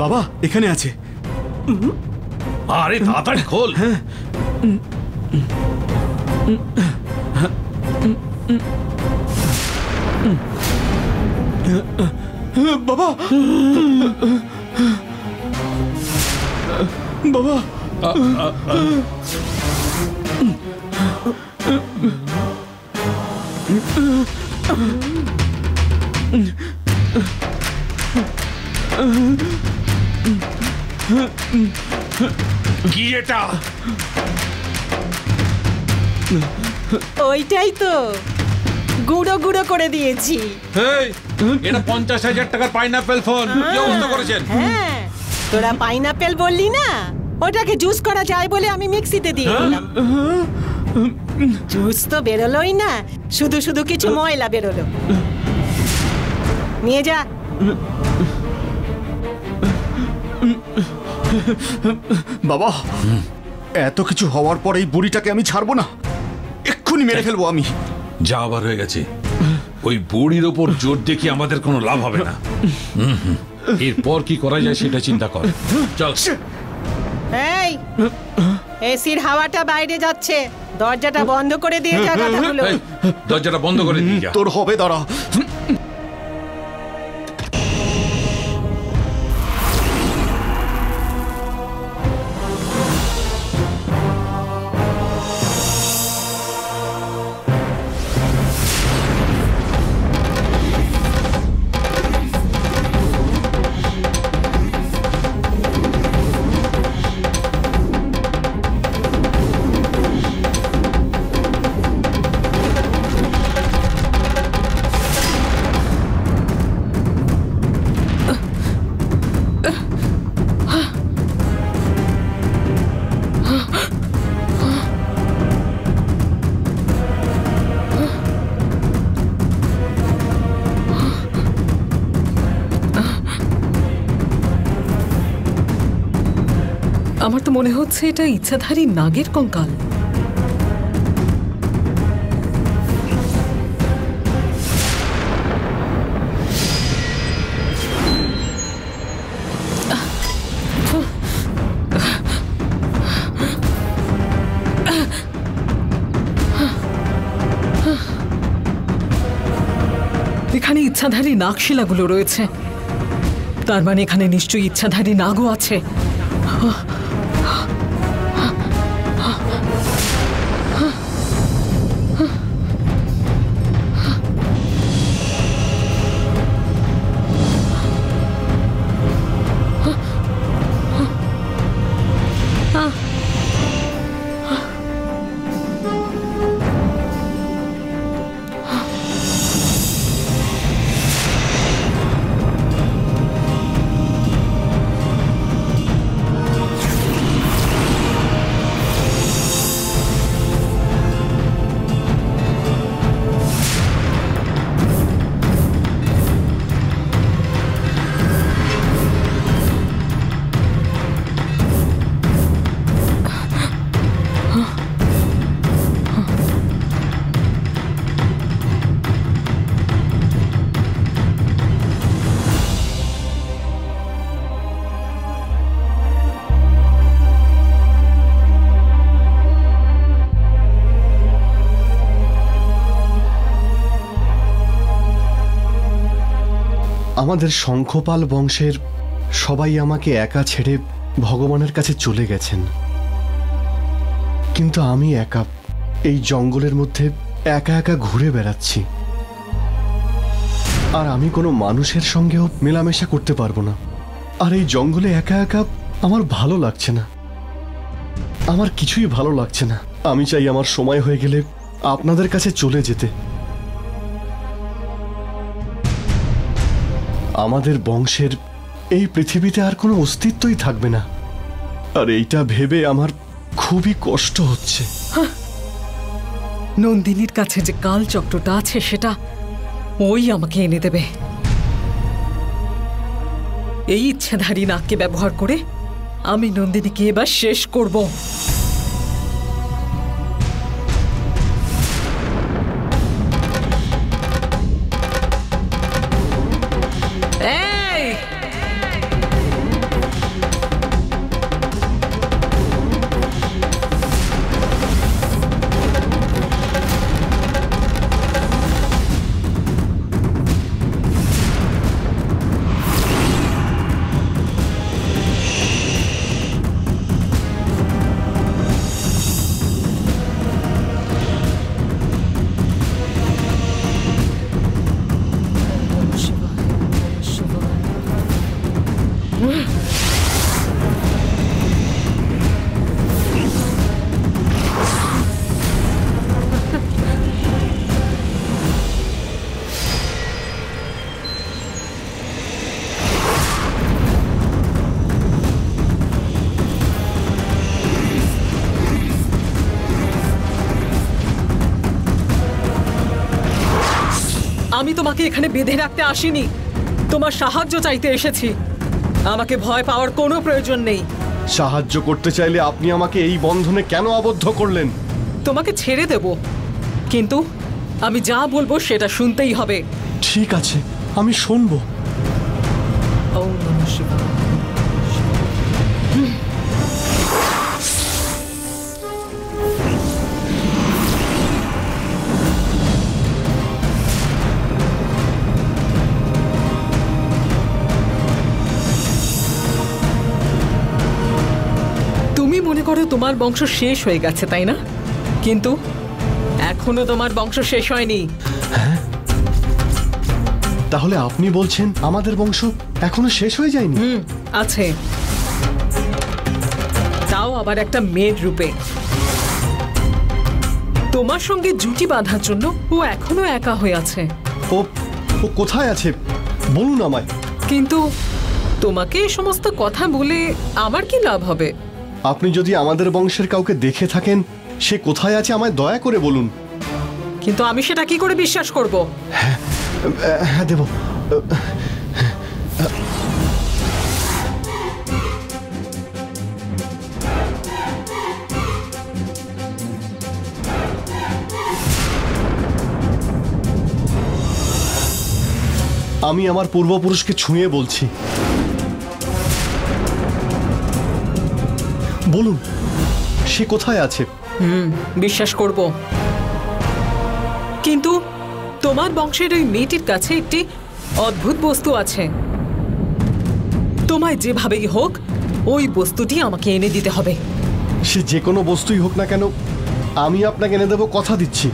बाबा এখানে আছে। আরে তাড়াতাড়ি খোল। বাবা বাবা ওইটাই তো গুঁড়ো গুঁড়ো করে দিয়েছি। এটা ৫০,০০০ টাকার পাইনাপেল ফোন ব্যবস্থা করেছেন। হ্যাঁ তোরা পাইনাপেল বললি না, ওটাকে জুস করা যায় বলে আমি মিক্সিতে দিয়ে দিলাম। জুস তো বেরোলোই না, শুধু শুধু কিছু ময়লা বেরোলো। নিয়ে যা। বাবা এত কিছু হওয়ার পর এই বুড়িটাকে আমি ছাড়বো না, এক্ষুনি মেরে ফেলবো আমি। যা আবার হয়ে গেছে, ওই বুড়ির ওপর জোর দেখি আমাদের কোনো লাভ হবে না। এরপর কি করা যায় সেটা চিন্তা কর। চল। এই এসির হাওয়াটা বাইরে যাচ্ছে, দরজাটা বন্ধ করে দিয়ে যা। কথাগুলো দরজাটা বন্ধ করে দিয়ে যা, তোর হবে। দাঁড়া। আমার তো মনে হচ্ছে এটা ইচ্ছাধারী নাগের কঙ্কাল। এখানে ইচ্ছাধারী নাগশিলাগুলো রয়েছে, তার মানে এখানে নিশ্চয়ই ইচ্ছাধারী নাগও আছে। আমাদের শঙ্খপাল বংশের সবাই আমাকে একা ছেড়ে ভগবানের কাছে চলে গেছেন, কিন্তু আমি একা এই জঙ্গলের মধ্যে একা একা ঘুরে বেড়াচ্ছি। আর আমি কোনো মানুষের সঙ্গেও মেলামেশা করতে পারবো না। আর এই জঙ্গলে একা একা আমার ভালো লাগছে না, আমার কিছুই ভালো লাগছে না। আমি চাই আমার সময় হয়ে গেলে আপনাদের কাছে চলে যেতে। আমাদের বংশের এই পৃথিবীতে আর কোনো অস্তিত্বই থাকবে না, আর এইটা ভেবে আমার খুবই কষ্ট হচ্ছে। নন্দিনীর কাছে যে কালচক্রটা আছে সেটা ওই আমাকে এনে দেবে। এই ইচ্ছাধারী নাককে ব্যবহার করে আমি নন্দিনীকে এবার শেষ করব। আমি তোমাকে এখানে বেঁধে রাখতে আসিনি, তোমার সাহায্য চাইতে এসেছি। আমাকে ভয় পাওয়ার কোনো প্রয়োজন নেই। সাহায্য করতে চাইলে আপনি আমাকে এই বন্ধনে কেন আবদ্ধ করলেন? তোমাকে ছেড়ে দেব, কিন্তু আমি যা বলবো সেটা শুনতেই হবে। ঠিক আছে, আমি শুনবো। তোমার বংশ শেষ হয়ে গেছে তাই না? কিন্তু এখনো তোমার বংশ শেষ হয়নি। তাহলে আপনি বলছেন আমাদের বংশ এখনো শেষ হয়ে যায়নি? আছে, তাও আবার একটা মেয়ের রূপে। তোমার সঙ্গে জুটি বাঁধার জন্য ও এখনো একা হয়ে আছে। ও ও কোথায় আছে বলুন আমায়। কিন্তু তোমাকে এই সমস্ত কথা বলে আমার কি লাভ হবে? আপনি যদি আমাদের বংশের কাউকে দেখে থাকেন সে কোথায় আছে আমায় দয়া করে বলুন। কিন্তু আমি সেটা কি করে বিশ্বাস করব? হ্যাঁ দেব। আমি আমার পূর্বপুরুষকে ছুঁয়ে বলছি, বলুন সে কোথায় আছে। বিশ্বাস করব, কিন্তু তোমার বংশের ওই মেয়েটির কাছে একটি অদ্ভুত বস্তু আছে। তোমায় যেভাবেই হোক ওই বস্তুটি আমাকে এনে দিতে হবে। সে যে কোনো বস্তুই হোক না কেন আমি আপনাকে এনে দেব, কথা দিচ্ছি।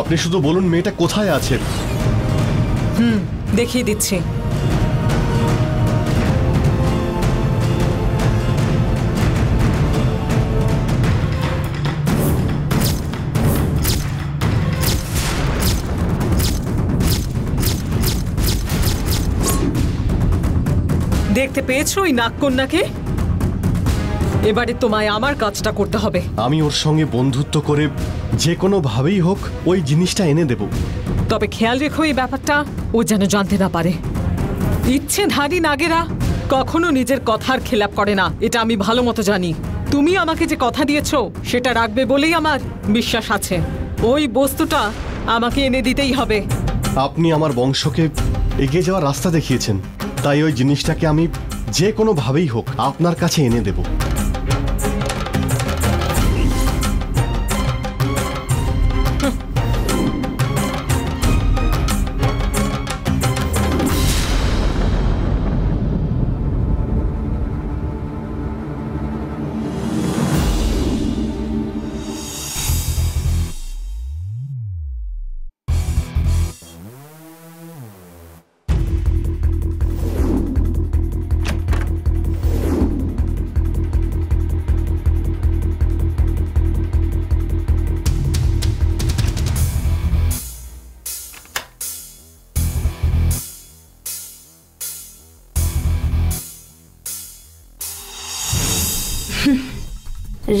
আপনি শুধু বলুন মেয়েটা কোথায় আছে। দেখিয়ে দিচ্ছি। দেখতে পেয়েছো ওই নাগকন্যাকে? এবারে তোমায় আমার কাজটা করতে হবে। আমি ওর সঙ্গে বন্ধুত্ব করে যে কোনো ভাবেই হোক ওই জিনিসটা এনে দেব। তবে খেয়াল রেখো এই ব্যাপারটা ও যেন জানতে না পারে। ইচ্ছেধারী নাগেরা কখনো নিজের কথার খেলাপ করে না, এটা আমি ভালো মতো জানি। তুমি আমাকে যে কথা দিয়েছো সেটা রাখবে বলেই আমার বিশ্বাস আছে। ওই বস্তুটা আমাকে এনে দিতেই হবে। আপনি আমার বংশকে এগিয়ে যাওয়ার রাস্তা দেখিয়েছেন, তাই ওই জিনিসটাকে আমি যে কোনোভাবেই হোক আপনার কাছে এনে দেব।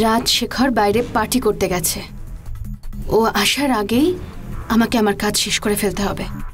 রাজশেখর বাইরে পার্টি করতে গেছে, ও আসার আগেই আমাকে আমার কাজ শেষ করে ফেলতে হবে।